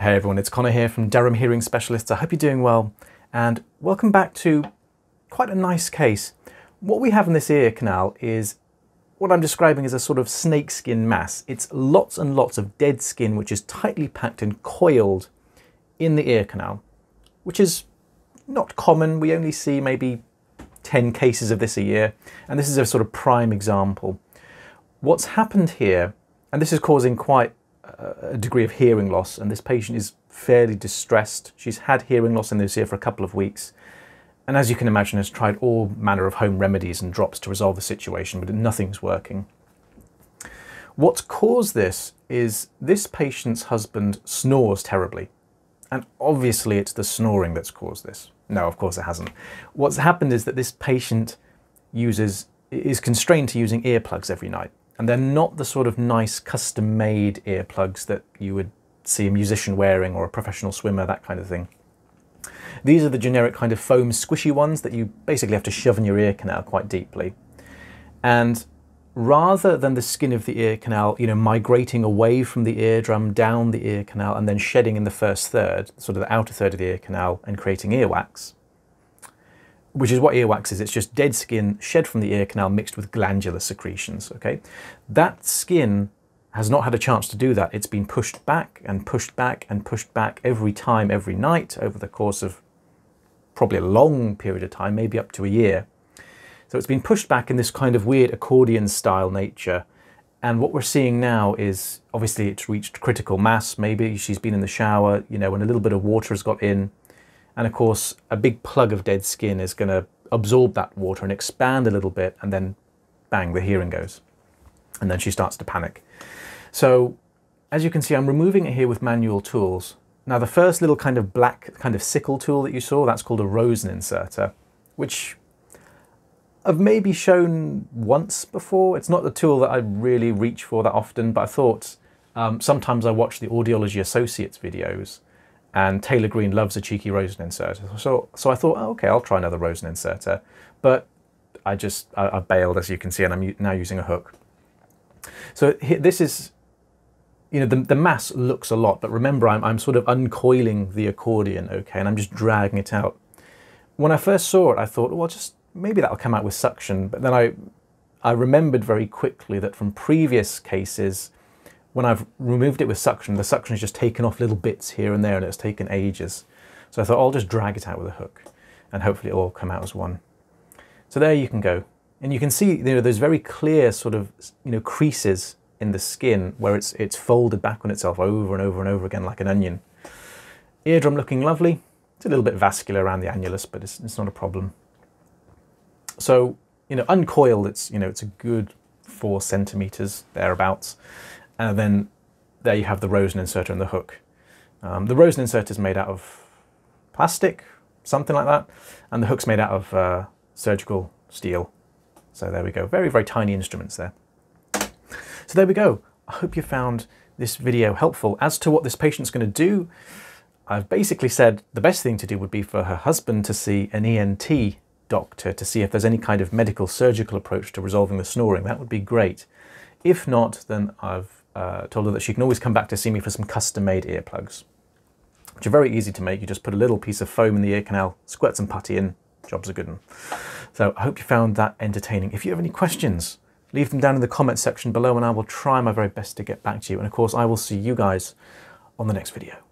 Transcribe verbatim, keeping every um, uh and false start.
Hey everyone, it's Connor here from Durham Hearing Specialists. I hope you're doing well and welcome back to quite a nice case. What we have in this ear canal is what I'm describing as a sort of snakeskin mass. It's lots and lots of dead skin which is tightly packed and coiled in the ear canal, which is not common. We only see maybe ten cases of this a year, and this is a sort of prime example. What's happened here, and this is causing quite a degree of hearing loss, and this patient is fairly distressed. She's had hearing loss in this ear for a couple of weeks, and as you can imagine has tried all manner of home remedies and drops to resolve the situation, but nothing's working. What's caused this is this patient's husband snores terribly, and obviously it's the snoring that's caused this. No, of course it hasn't. What's happened is that this patient uses is constrained to using earplugs every night. And they're not the sort of nice custom-made earplugs that you would see a musician wearing or a professional swimmer, that kind of thing. These are the generic kind of foam squishy ones that you basically have to shove in your ear canal quite deeply. And rather than the skin of the ear canal, you know, migrating away from the eardrum down the ear canal and then shedding in the first third, sort of the outer third of the ear canal, and creating earwax, which is what earwax is. It's just dead skin shed from the ear canal mixed with glandular secretions, okay? That skin has not had a chance to do that. It's been pushed back and pushed back and pushed back every time, every night, over the course of probably a long period of time, maybe up to a year. So it's been pushed back in this kind of weird accordion-style nature. And what we're seeing now is, obviously it's reached critical mass. Maybe she's been in the shower, you know, and a little bit of water has got in. And of course, a big plug of dead skin is going to absorb that water and expand a little bit, and then bang, the hearing goes. And then she starts to panic. So as you can see, I'm removing it here with manual tools. Now the first little kind of black kind of sickle tool that you saw, that's called a Rosen inserter, which I've maybe shown once before. It's not the tool that I really reach for that often, but I thought um, sometimes I watch the Audiology Associates videos, and Taylor Greene loves a cheeky Rosen inserter. So, so I thought, oh, okay, I'll try another Rosen inserter. But I just, I, I bailed, as you can see, and I'm now using a hook. So here, this is, you know, the, the mass looks a lot, but remember, I'm, I'm sort of uncoiling the accordion, okay, and I'm just dragging it out. When I first saw it, I thought, well, just maybe that'll come out with suction. But then I, I remembered very quickly that from previous cases, when I've removed it with suction, the suction is just taken off little bits here and there, and it's taken ages. So I thought I'll just drag it out with a hook, and hopefully it'll all come out as one. So there you can go. And you can see, you know, those very clear sort of, you know, creases in the skin where it's, it's folded back on itself over and over and over again like an onion. Eardrum looking lovely. It's a little bit vascular around the annulus, but it's, it's not a problem. So, you know, uncoiled, it's, you know, it's a good four centimeters, thereabouts. And then there you have the Rosen inserter and the hook. Um, the Rosen inserter is made out of plastic, something like that, and the hook's made out of uh, surgical steel. So there we go. Very, very tiny instruments there. So there we go. I hope you found this video helpful. As to what this patient's going to do, I've basically said the best thing to do would be for her husband to see an E N T doctor to see if there's any kind of medical surgical approach to resolving the snoring. That would be great. If not, then I've Uh, told her that she can always come back to see me for some custom-made earplugs, which are very easy to make. You just put a little piece of foam in the ear canal, squirt some putty in, job's a good one. So I hope you found that entertaining. If you have any questions, leave them down in the comments section below, and I will try my very best to get back to you. And of course, I will see you guys on the next video.